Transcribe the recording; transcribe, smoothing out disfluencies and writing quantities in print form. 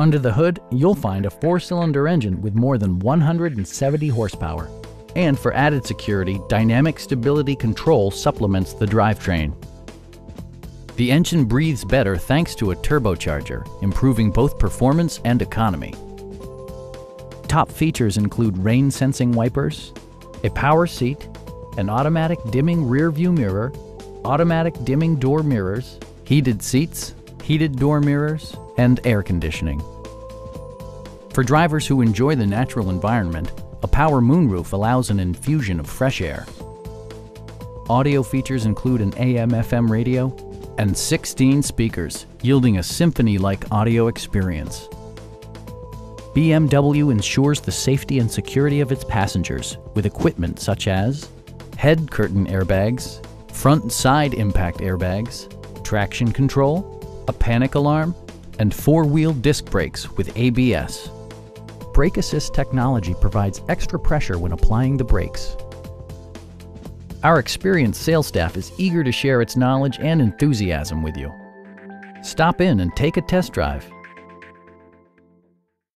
Under the hood, you'll find a 4-cylinder engine with more than 170 horsepower. And for added security, Dynamic Stability Control supplements the drivetrain. The engine breathes better thanks to a turbocharger, improving both performance and economy. Top features include rain-sensing wipers, a power seat, an automatic dimming rear-view mirror, automatic dimming door mirrors, heated seats, heated door mirrors, and air conditioning. For drivers who enjoy the natural environment, a power moonroof allows an infusion of fresh air. Audio features include an AM/FM radio and 16 speakers, yielding a symphony-like audio experience. BMW ensures the safety and security of its passengers with equipment such as head curtain airbags, front and side impact airbags, traction control, a panic alarm, and four-wheel disc brakes with ABS. Brake Assist technology provides extra pressure when applying the brakes. Our experienced sales staff is eager to share its knowledge and enthusiasm with you. Stop in and take a test drive.